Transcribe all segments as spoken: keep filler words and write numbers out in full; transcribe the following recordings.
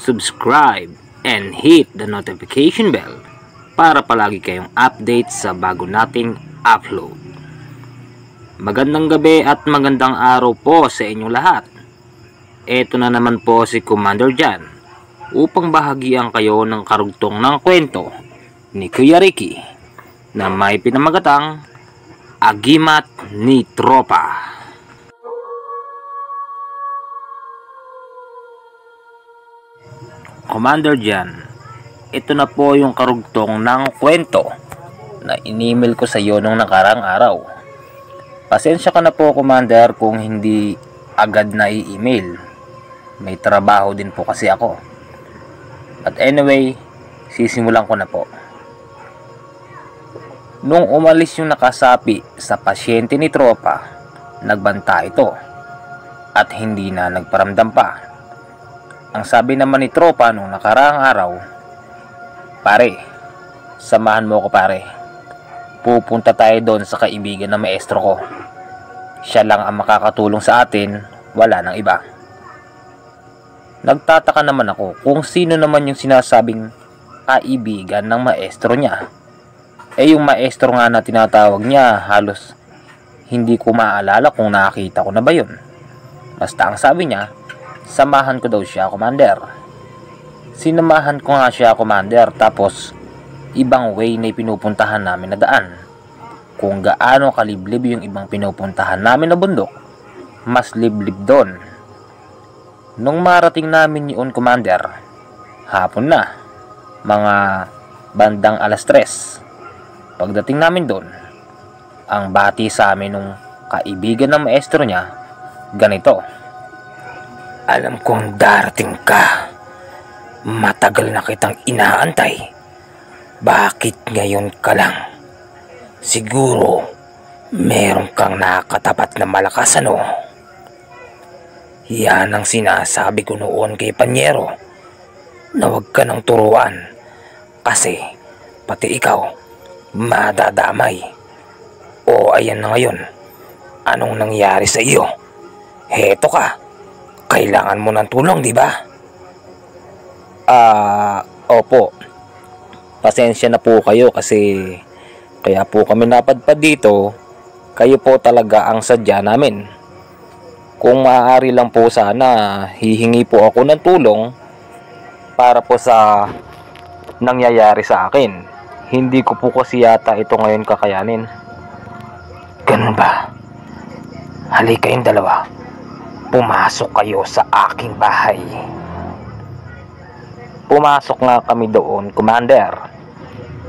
subscribe, and hit the notification bell para palagi kayong update sa bago nating upload. Magandang gabi at magandang araw po sa inyong lahat. Eto na naman po si Commander Jan upang bahagian kayo ng karugtong ng kwento ni Kuya Riki na may pinamagatang Agimat ni Tropa. Commander Jan, ito na po yung karugtong ng kwento na in-email ko sa iyo nung nakarang araw. Pasensya ka na po, Commander, kung hindi agad na i-email. May trabaho din po kasi ako. But anyway, sisimulan ko na po. Nung umalis yung nakasapi sa pasyente ni Tropa, nagbanta ito at hindi na nagparamdam pa. Ang sabi naman ni Tropa nung nakaraang araw, "Pare, samahan mo ko pare. Pupunta tayo doon sa kaibigan ng maestro ko. Siya lang ang makakatulong sa atin, wala nang iba." Nagtataka naman ako kung sino naman yung sinasabing kaibigan ng maestro niya. Eh yung maestro nga na tinatawag niya, halos hindi ko maalala kung nakita ko na ba yun. Basta ang sabi niya, samahan ko daw siya, Commander. Sinamahan ko nga siya, Commander, tapos ibang way na pinupuntahan namin na daan. Kung gaano kaliblib yung ibang pinupuntahan namin na bundok, mas liblib doon. Nung marating namin yun, Commander, hapon na, mga bandang alas tres. Pagdating namin doon, ang bati sa amin nung kaibigan ng maestro niya, ganito. "Alam kong darating ka. Matagal na kitang inaantay. Bakit ngayon ka lang? Siguro meron kang nakatapat na malakas, ano?" Yan ang sinasabi ko noon kay Paniero, na huwag ka nang turuan kasi pati ikaw madadamay. O ayan na ngayon, anong nangyari sa iyo? Heto ka. Kailangan mo ng tulong, di ba? Ah, uh, opo. Pasensya na po kayo kasi kaya po kami napadpad dito. Kayo po talaga ang sadya namin. Kung maaari lang po sana, hihingi po ako ng tulong para po sa nangyayari sa akin. Hindi ko po kasi yata ito ngayon kakayanin. Ganun ba? Halika yung dalawa. Pumasok kayo sa aking bahay. Pumasok nga kami doon, Commander.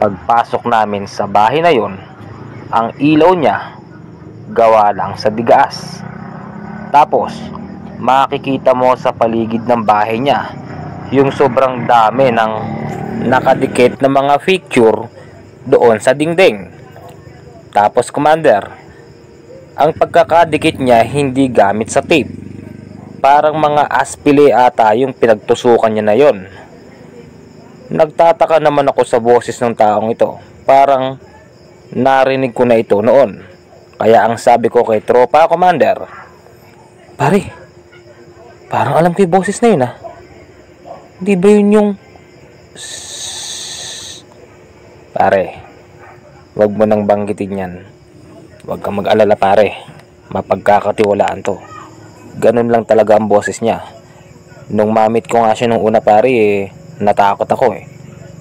Pagpasok namin sa bahay na yon, ang ilaw niya gawa lang sa bigas. Tapos makikita mo sa paligid ng bahay niya yung sobrang dami ng nakadikit na mga fixture doon sa dingding. Tapos, Commander, ang pagkakadikit niya hindi gamit sa tape. Parang mga aspile ata yung pinagtusukan niya na yon. Nagtataka naman ako sa boses ng taong ito. Parang narinig ko na ito noon. Kaya ang sabi ko kay Tropa, Commander, "Pare, parang alam ko yung boses na yun ah. Di ba yun yung..." "Pare, wag mo nang banggitin yan. Wag kang mag-alala pare. Mapagkakatiwalaan to. Ganun lang talaga ang boses niya. Nung mamit ko nga siya nung una pare, eh, natakot ako eh.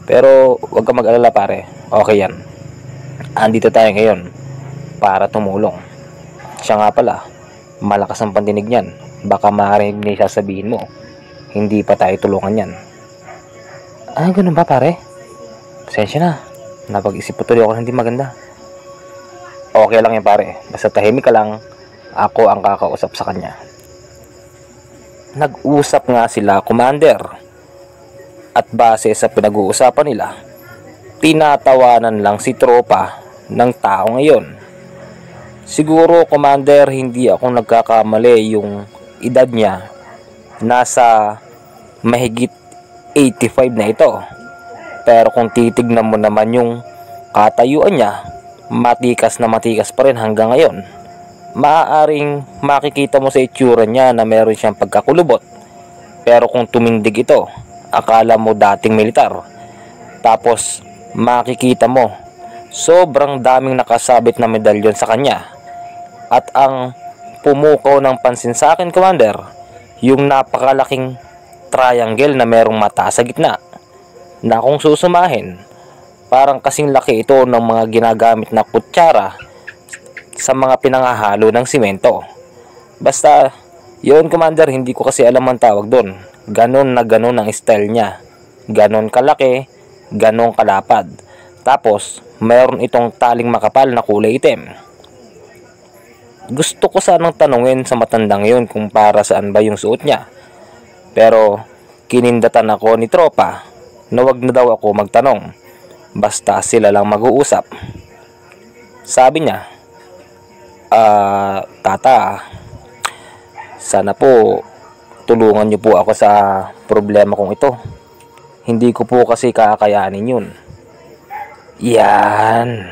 Pero huwag ka mag-alala pare. Okay yan. Andito tayo ngayon para tumulong. Siya nga pala, malakas ang pandinig niyan. Baka maaaring niya sasabihin mo, hindi pa tayo tulungan yan." "Ah, ganun ba pare? Pasensya na. Napag-isip po tuloy ako na hindi maganda." "Okay lang yan pare. Basta tahimik ka lang. Ako ang kakausap sa kanya." Nag-usap nga sila, Commander, at base sa pinag-uusapan nila, tinatawanan lang si Tropa ng tao ngayon. Siguro, Commander, hindi ako nagkakamali, yung edad niya nasa mahigit eighty-five na ito. Pero kung titignan mo naman yung katayuan niya, matikas na matikas pa rin hanggang ngayon. Maaaring makikita mo sa itsura niya na meron siyang pagkakulubot, pero kung tumindig ito akala mo dating militar. Tapos makikita mo sobrang daming nakasabit na medalyon sa kanya. At ang pumukaw ng pansin sa akin, Commander, yung napakalaking triangle na merong mata sa gitna, na kung susumahin parang kasing laki ito ng mga ginagamit na kutsara sa mga pinangahalo ng simento. Basta yun, Commander, hindi ko kasi alam ang tawag doon. Ganon na ganon ang style niya. Ganon kalaki, ganon kalapad. Tapos mayroon itong taling makapal na kulay itim. Gusto ko sanang tanungin sa matandang yun kung para saan ba yung suot niya, pero kinindatan ako ni Tropa na wag na daw ako magtanong, basta sila lang mag-uusap. Sabi niya, Ah, tata, sana po tulungan niyo po ako sa problema kong ito. Hindi ko po kasi kakayanin yun. Yan,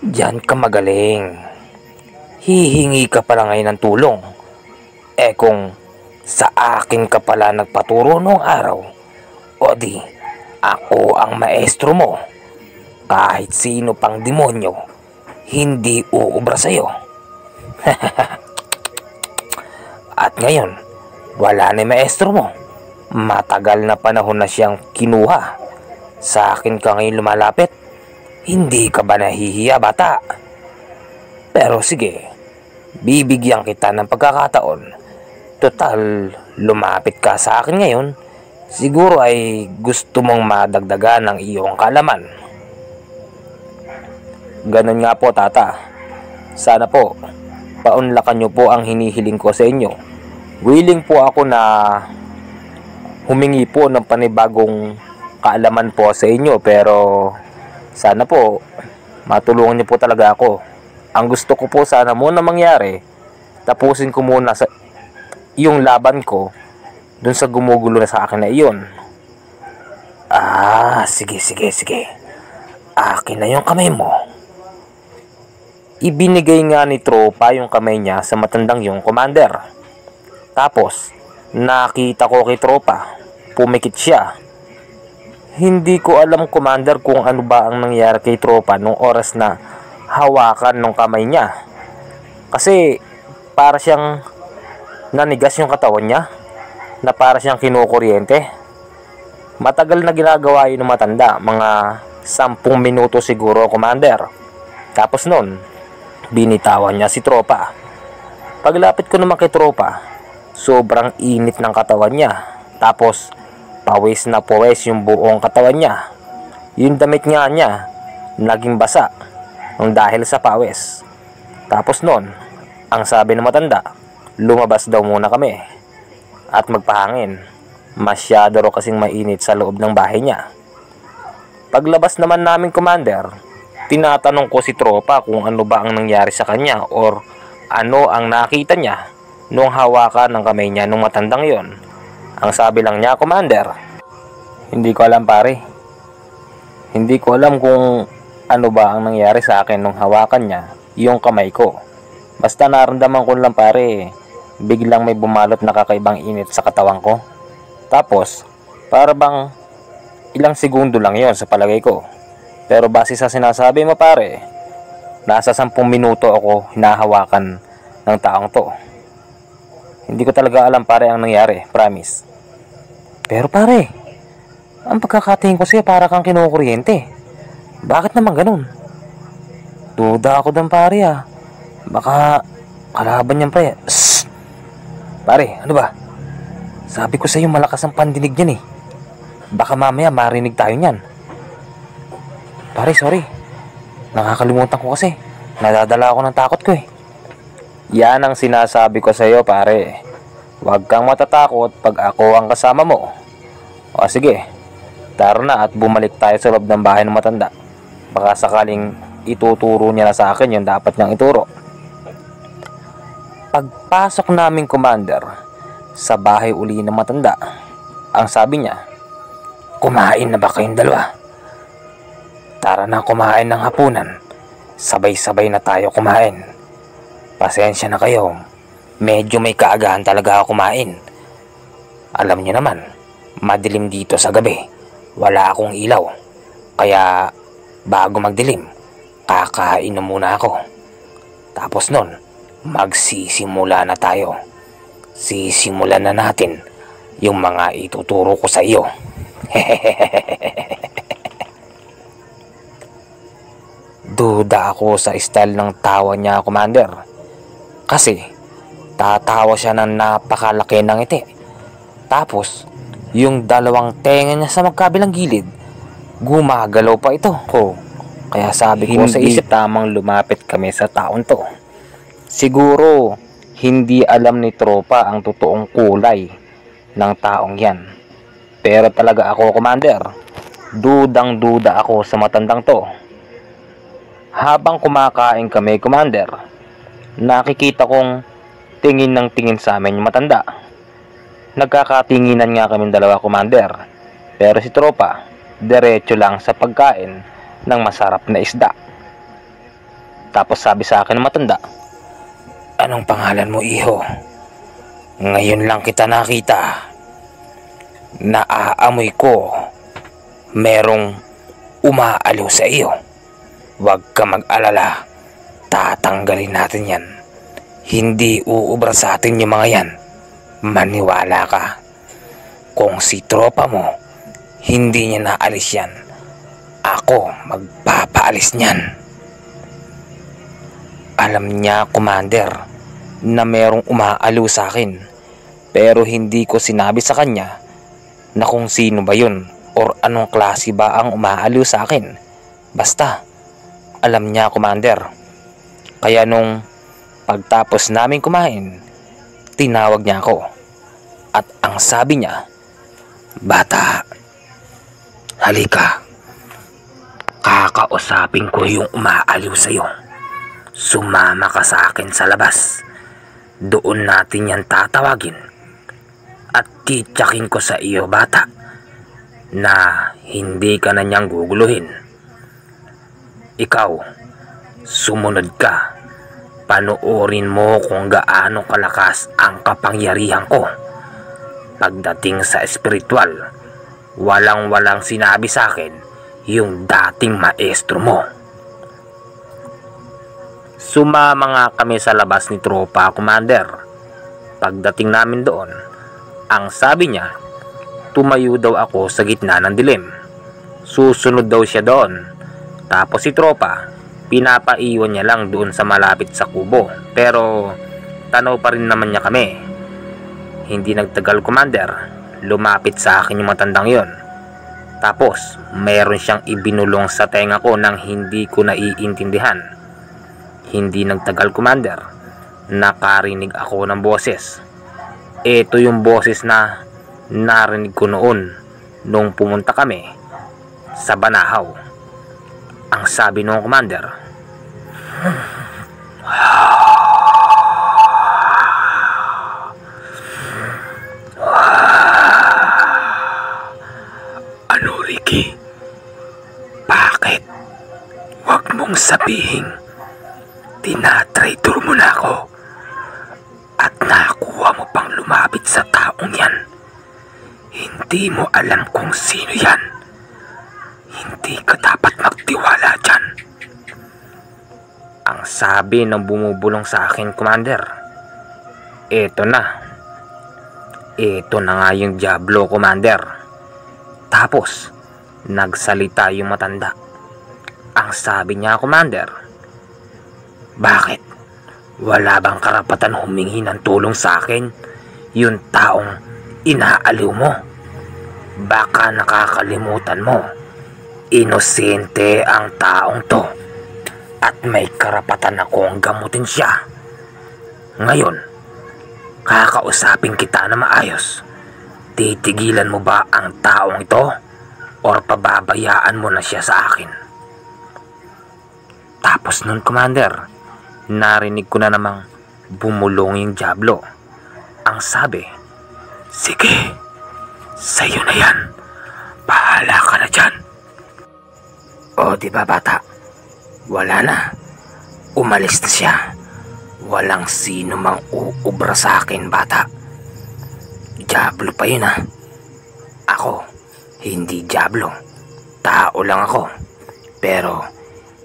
diyan ka magaling. Hihingi ka pala ngayon ng tulong. Eh kung sa akin ka pala nagpaturo noong araw, o di, ako ang maestro mo. Kahit sino pang demonyo, hindi uubra sa'yo. At ngayon, wala na maestro mo. Matagal na panahon na siyang kinuha. Sa akin ka ngayon lumalapit. Hindi ka ba nahihiya, bata? Pero sige, bibigyan kita ng pagkakataon. Total, lumapit ka sa akin ngayon, siguro ay gusto mong madagdagan ng iyong kalaman. Ganun nga po, tata. Sana po paunlakan niyo po ang hinihiling ko sa inyo. Willing po ako na humingi po ng panibagong kaalaman po sa inyo, pero sana po matulungan niyo po talaga ako. Ang gusto ko po sana muna mangyari, tapusin ko muna sa yung laban ko dun sa gumugulo na sa akin na iyon. Ah, sige, sige, sige. Akin na yung kamay mo. Ibinigay nga ni Tropa yung kamay niya sa matandang yung Commander. Tapos nakita ko kay Tropa, pumikit siya. Hindi ko alam, Commander, kung ano ba ang nangyari kay Tropa nung oras na hawakan ng kamay niya. Kasi para siyang nanigas yung katawan niya, na para siyang kinukuryente. Matagal na ginagawa yun ng matanda, mga sampung minuto siguro, Commander. Tapos nun, binitawan niya si Tropa. Paglapit ko naman kay Tropa, sobrang init ng katawan niya. Tapos pawis na pawis yung buong katawan niya. Yung damit nga niya naging basa ng dahil sa pawis. Tapos nun, ang sabi ng matanda, lumabas daw muna kami at magpahangin. Masyado raw kasing mainit sa loob ng bahay niya. Paglabas naman namin, Commander, tinatanong ko si Tropa kung ano ba ang nangyari sa kanya or ano ang nakita niya nung hawakan ng kamay niya nung matandang yon. Ang sabi lang niya, Commander, hindi ko alam, pare. Hindi ko alam kung ano ba ang nangyari sa akin nung hawakan niya yung kamay ko. Basta naramdaman ko lang, pare, biglang may bumalot na kakaibang init sa katawan ko. Tapos para bang ilang segundo lang yon sa palagay ko. Pero base sa sinasabi mo, pare, nasa sampung minuto ako hinahawakan ng taong to. Hindi ko talaga alam, pare, ang nangyari, promise. Pero pare, ang pagkakatingin ko siya, para kang kinukuryente. Bakit naman ganun? Duda ako dun, pare, ah. Baka kalaban niyan, pare. Shhh! Pare, ano ba? Sabi ko sa iyo, malakas ang pandinig niyan eh. Baka mamaya marinig tayo niyan. Pare, sorry. Nakakalimutan ko kasi. Nadadala ako ng takot ko eh. Yan ang sinasabi ko sa iyo, pare. Huwag kang matatakot pag ako ang kasama mo. O sige, tara na at bumalik tayo sa loob ng bahay ng matanda. Baka sakaling ituturo niya na sa akin yung dapat niyang ituro. Pagpasok namin, Commander, sa bahay uli ng matanda, ang sabi niya, kumain na ba kayong dalawa? Tara na kumain ng hapunan. Sabay-sabay na tayo kumain. Pasensya na kayo, medyo may kaagahan talaga ako kumain. Alam niyo naman, Madilim dito sa gabi. Wala akong ilaw. Kaya bago magdilim, kakainom muna ako. Tapos nun, magsisimula na tayo. Sisimulan na natin yung mga ituturo ko sa iyo. Duda ako sa style ng tawa niya, Commander. Kasi tatawa siya ng napakalaki ng ngiti. Tapos yung dalawang tenga niya sa magkabilang gilid, gumagalaw pa ito. Oh, kaya sabi ko sa isip, tamang lumapit kami sa taon to. Siguro hindi alam ni Tropa ang totoong kulay ng taong yan. Pero talaga ako, Commander, dudang duda ako sa matandang to. Habang kumakain kami, Commander, nakikita kong tingin ng tingin sa amin yung matanda. Nagkakatinginan nga kami dalawa, Commander. Pero si Tropa, diretso lang sa pagkain ng masarap na isda. Tapos sabi sa akin ng matanda, "Anong pangalan mo, iho? Ngayon lang kita nakita. Naaamoy ko merong umaaliw sa iyo. Huwag ka mag-alala, tatanggalin natin yan. Hindi uubra sa atin yung mga yan. Maniwala ka. Kung si Tropa mo, hindi niya naalis yan, ako magpapaalis niyan." Alam niya, Commander, na merong umaaliw sa akin. Pero hindi ko sinabi sa kanya na kung sino ba yun or anong klase ba ang umaaliw sa akin. Basta alam niya, Commander. Kaya nung pagtapos namin kumain, tinawag niya ako. At ang sabi niya, "Bata, halika. Kakausapin ko yung umaaliw sa'yo. Sumama ka sa akin sa labas. Doon natin yan tatawagin. At titsakin ko sa iyo, bata, na hindi ka na niyang guguluhin. Ikaw, sumunod ka. Panoorin mo kung gaano kalakas ang kapangyarihan ko. Pagdating sa espiritual, walang-walang sinabi sa akin yung dating maestro mo." Sumama nga kami sa labas ni Tropa, Commander. Pagdating namin doon, ang sabi niya, tumayo daw ako sa gitna ng dilim. Susunod daw siya doon. Tapos si Tropa, pinapaiwan niya lang doon sa malapit sa kubo. Pero tanaw pa rin naman niya kami. Hindi nagtagal, Commander, lumapit sa akin yung matandang yon. Tapos mayroon siyang ibinulong sa tenga ko nang hindi ko naiintindihan. Hindi nagtagal, Commander, nakarinig ako ng boses. Ito yung boses na narinig ko noon nung pumunta kami sa Banahaw. Ang sabi ng Commander, "Ano, Riki? Bakit? Huwag mong sabihin tinatraitor mo na ako at nakuha mo pang lumapit sa taong yan. Hindi mo alam kung sino yan. Hindi ka dapat magtiwala dyan." Ang sabi ng bumubulong sa akin, Commander. Ito na. Ito na nga yung Diablo, Commander. Tapos nagsalita yung matanda. Ang sabi niya, Commander, "Bakit? Wala bang karapatan humingi ng tulong sa akin yung taong inaaliw mo? Baka nakakalimutan mo, inosente ang taong to at may karapatan akong gamutin siya. Ngayon, kakausapin kita na maayos. Titigilan mo ba ang taong ito or pababayaan mo na siya sa akin?" Tapos nun, Commander, narinig ko na namang bumulong yung Diablo. Ang sabi, "Sige, sa'yo na yan. Bahala ka na dyan." O, diba, bata? Wala na. Umalis na siya. Walang sino mang uubra sa akin, bata. Diablo pa yun, ha? ako. Hindi diablo. Tao lang ako. Pero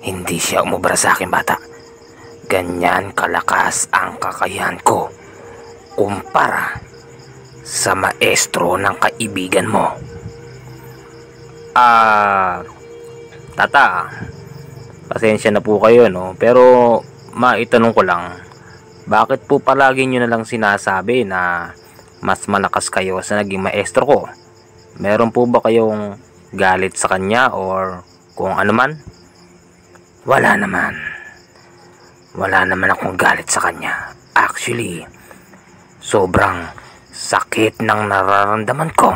hindi siya umubra sa akin, bata. Ganyan kalakas ang kakayahan ko kumpara sa maestro ng kaibigan mo. Ah, tata, pasensya na po kayo, no? Pero maitanong ko lang, bakit po palagi nyo na lang sinasabi na mas malakas kayo sa naging maestro ko? Meron po ba kayong galit sa kanya or kung ano man? Wala naman. Wala naman akong galit sa kanya. Actually, sobrang sakit ng nararamdaman ko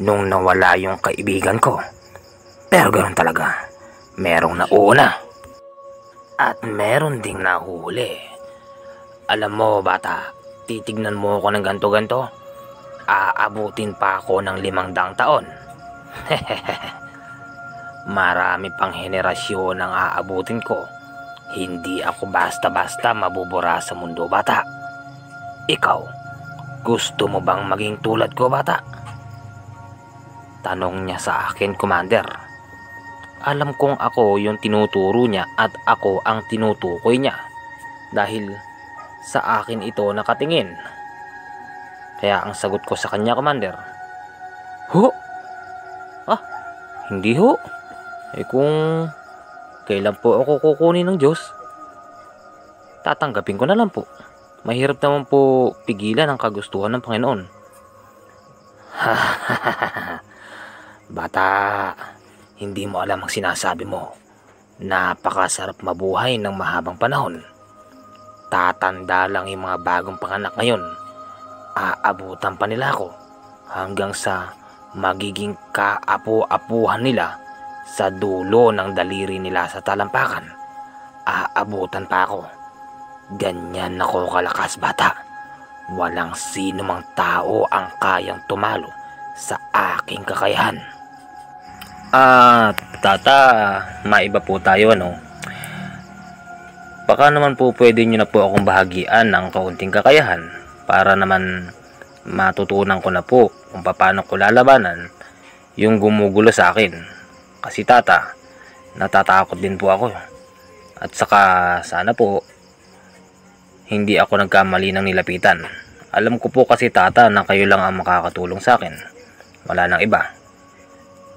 nung nawala yung kaibigan ko. Pero ganoon talaga. Merong nauuna at meron ding nahuli. Alam mo, bata, titignan mo ako ng ganto-ganto, aabutin pa ako ng limang daang taon. Marami pang henerasyon ang aabutin ko. Hindi ako basta-basta mabubura sa mundo, bata. Ikaw, gusto mo bang maging tulad ko, bata? Tanong niya sa akin, Commander. Alam kong ako yung tinuturo niya at ako ang tinutukoy niya dahil sa akin ito nakatingin. Kaya ang sagot ko sa kanya, Commander, ho? Ah, hindi ho. Eh kung kailan po ako kukunin ng Diyos, tatanggapin ko na lang po. Mahirap naman po pigilan ang kagustuhan ng Panginoon. Bata, hindi mo alam ang sinasabi mo. Napakasarap mabuhay ng mahabang panahon. Tatanda lang yung mga bagong panganak ngayon. Aabutan pa nila ako hanggang sa magiging kaapu-apuhan nila sa dulo ng daliri nila sa talampakan. Aabutan pa ako. Ganyan ako kalakas, bata. Walang sino mang tao ang kayang tumalo sa aking kakayahan. Ah, tata, maiba po tayo, no? Baka naman po pwede nyo na po akong bahagian ng kaunting kakayahan para naman matutunan ko na po kung paano ko lalabanan yung gumugulo sa akin. Kasi tata, natatakot din po ako. At saka sana po hindi ako nagkamali ng nilapitan. Alam ko po kasi tata na kayo lang ang makakatulong sa akin. Wala nang iba.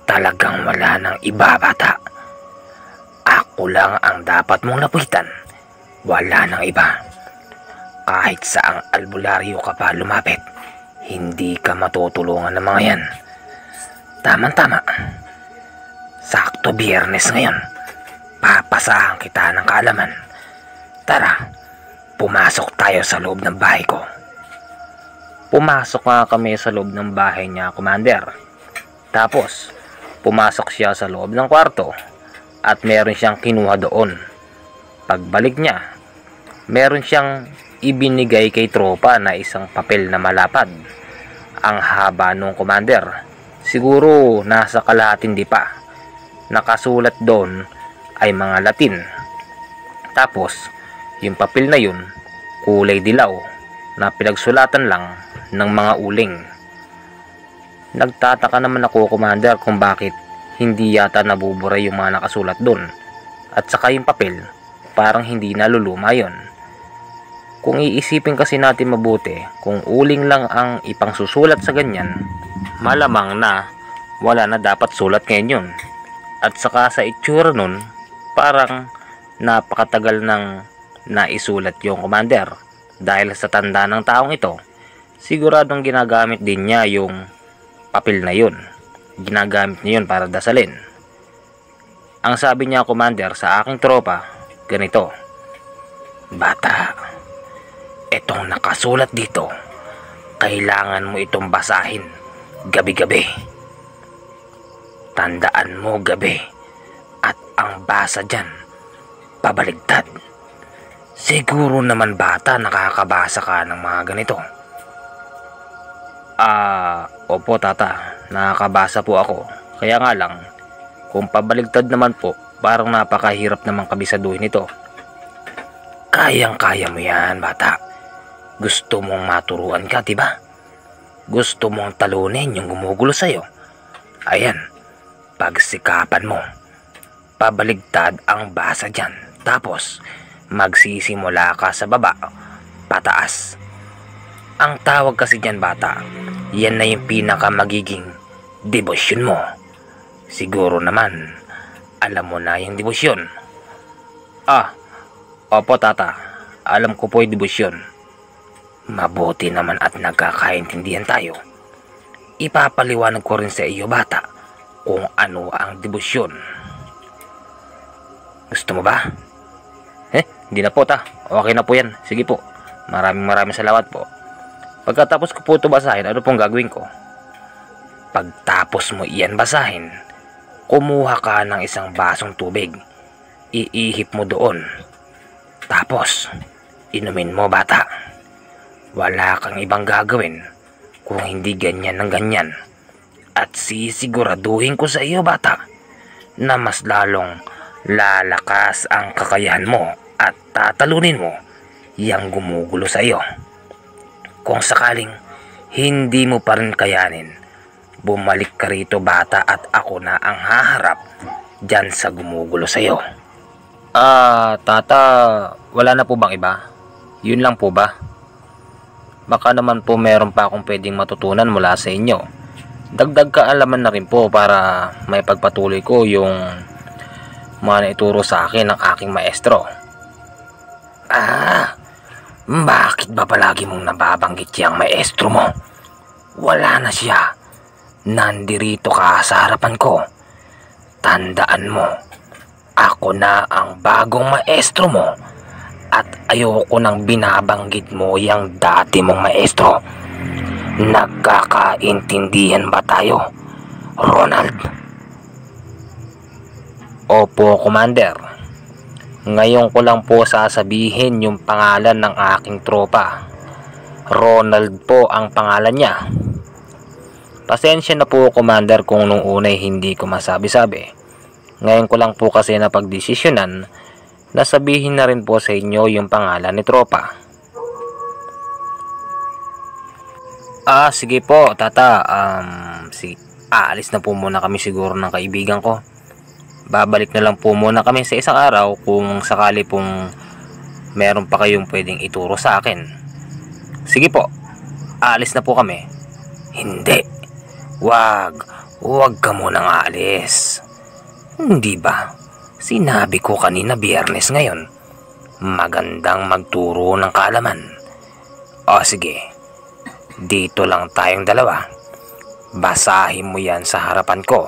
Talagang wala nang iba, bata. Ako lang ang dapat mong lapitan. Wala nang iba. Kahit saang albularyo ka pa lumapit, hindi ka matutulungan ng mga yan. Tama-tama. Sakto Biyernes ngayon. Papasahan kita ng kaalaman. Tara, pumasok tayo sa loob ng bahay ko. Pumasok nga kami sa loob ng bahay niya, Commander. Tapos pumasok siya sa loob ng kwarto at meron siyang kinuha doon. Pagbalik niya, meron siyang ibinigay kay Tropa na isang papel na malapad. Ang haba nung, Commander, siguro nasa kalahatin di pa. Nakasulat doon ay mga Latin. Tapos yung papel na yun, kulay dilaw na pinagsulatan lang ng mga uling. Nagtataka naman ako, Commander, kung bakit hindi yata nabubura yung mga nakasulat doon. At saka yung papel, parang hindi naluluma yun. Kung iisipin kasi natin mabuti, kung uling lang ang ipangsusulat sa ganyan, malamang na wala na dapat sulat ngayon yun. At saka sa itsura nun, parang napakatagal ng naisulat yung, Commander. Dahil sa tanda ng taong ito, siguradong ginagamit din niya yung papel na yun. Ginagamit niya yun para dasalin. Ang sabi niya, Commander, sa aking Tropa, ganito, bata, itong nakasulat dito, kailangan mo itong basahin gabi-gabi. Tandaan mo, gabi. At ang basa dyan, pabaligtad. Siguro naman, bata, nakakabasa ka ng mga ganito. Ah, uh, opo tata, nakakabasa po ako. Kaya nga lang, kung pabaligtad naman po, parang napakahirap naman kabisaduhin ito. Kayang-kaya mo yan, bata. Gusto mong maturuan ka, diba? Gusto mong talunin yung gumugulo sa'yo. Ayan, pagsikapan mo. Pabaligtad ang basa dyan. Tapos, magsisimula ka sa baba, pataas. Ang tawag kasi dyan, bata, yan na yung pinaka magiging debosyon mo. Siguro naman, alam mo na yung debosyon. Ah, opo tata, alam ko po yung debosyon. Mabuti naman at nagkakaintindihan tayo. Ipapaliwanag ko rin sa iyo, bata, kung ano ang debosyon. Gusto mo ba? Eh, hindi na po ta. Okay na po yan. Sige po. Maraming maraming salamat po. Pagkatapos ko po ito basahin, ano pong gagawin ko? Pagtapos mo iyan basahin, kumuha ka ng isang basong tubig. Iihip mo doon. Tapos, inumin mo, bata. Wala kang ibang gagawin kung hindi ganyan ng ganyan. At sisiguraduhin ko sa iyo, bata, na mas lalong lalakas ang kakayahan mo at tatalunin mo yang gumugulo sa iyo. Kung sakaling hindi mo pa rin kayanin, bumalik ka rito, bata, at ako na ang haharap dyan sa gumugulo sa'yo. Ah, tata, wala na po bang iba? Yun lang po ba? Baka naman po meron pa akong pwedeng matutunan mula sa inyo. Dagdag kaalaman na rin po para may pagpatuloy ko yung mga naituro sa akin ng aking maestro. Ah, bakit ba palagi mong nababanggit siyang maestro mo? Wala na siya. Nandirito ka sa harapan ko. Tandaan mo, ako na ang bagong maestro mo. At ayoko nang binabanggit mo yang dati mong maestro. Nagkakaintindihan ba tayo, Ronald? Opo, Commander. Ngayon ko lang po sasabihin yung pangalan ng aking tropa. Ronald po ang pangalan niya. Pasensya na po, Commander, kung nung una'y hindi ko masabi-sabi. Ngayon ko lang po kasi napagdesisyonan na sabihin na rin po sa inyo yung pangalan ni tropa. Ah, sige po, tata. Um, si aalis na po muna kami siguro ng kaibigan ko. Babalik na lang po muna kami sa isang araw kung sakali pong meron pa kayong pwedeng ituro sa akin. Sige po, aalis na po kami. Hindi, wag, wag ka munang aalis. Hindi ba, sinabi ko kanina Biyernes ngayon, magandang magturo ng kaalaman. O sige, dito lang tayong dalawa. Basahin mo yan sa harapan ko.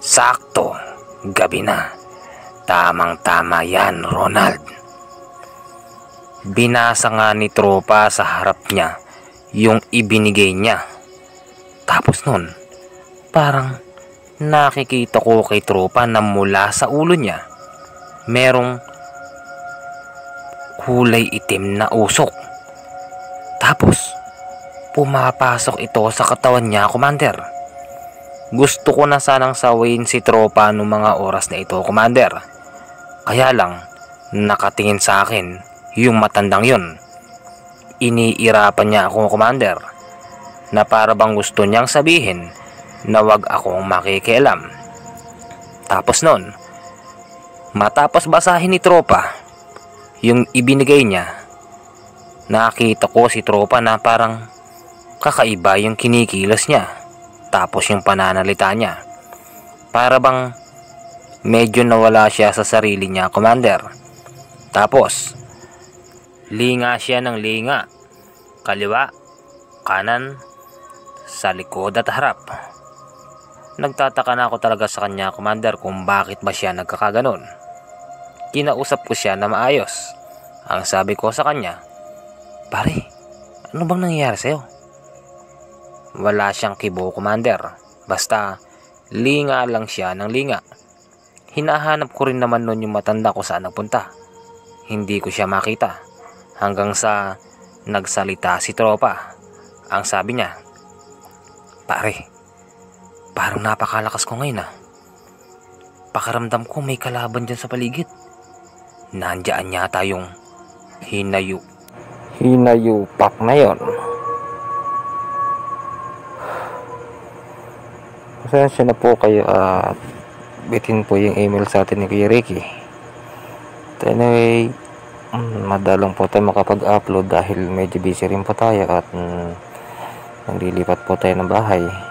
Sakto. Gabi na. Tamang-tama yan, Ronald. Binasa nga ni tropa sa harap niya yung ibinigay niya. Tapos nun, parang nakikita ko kay tropa na mula sa ulo niya, merong kulay itim na usok. Tapos, pumapasok ito sa katawan niya, Commander. Gusto ko na sanang sawayin si tropa noong mga oras na ito, Commander. Kaya lang, nakatingin sa akin yung matandang yun. Iniirapan niya ako, Commander, na para bang gusto niyang sabihin na wag akong makikialam. Tapos nun, matapos basahin ni tropa yung ibinigay niya, nakita ko si tropa na parang kakaiba yung kinikilos niya. Tapos yung pananalita niya, para bang medyo nawala siya sa sarili niya, Commander. Tapos linga siya ng linga, kaliwa, kanan, sa likod at harap. Nagtataka na ako talaga sa kanya, Commander, kung bakit ba siya nagkakaganon. Kinausap ko siya na maayos. Ang sabi ko sa kanya, pare, ano bang nangyayari sa'yo? Wala siyang kibo, Commander. Basta, linga lang siya ng linga. Hinahanap ko rin naman noon yung matanda ko saan nagpunta. Hindi ko siya makita. Hanggang sa nagsalita si tropa. Ang sabi niya, pare, parang napakalakas ko ngayon ah. Pakiramdam ko may kalaban dyan sa paligid. Nandyan yata yung hinayu. Hinayupak na yon. Pasensya na po kayo at bitin po yung email sa atin ni Kuya Riki. But anyway, madalang po tayo makapag-upload dahil medyo busy rin po tayo at mm, naglilipat po tayo ng bahay.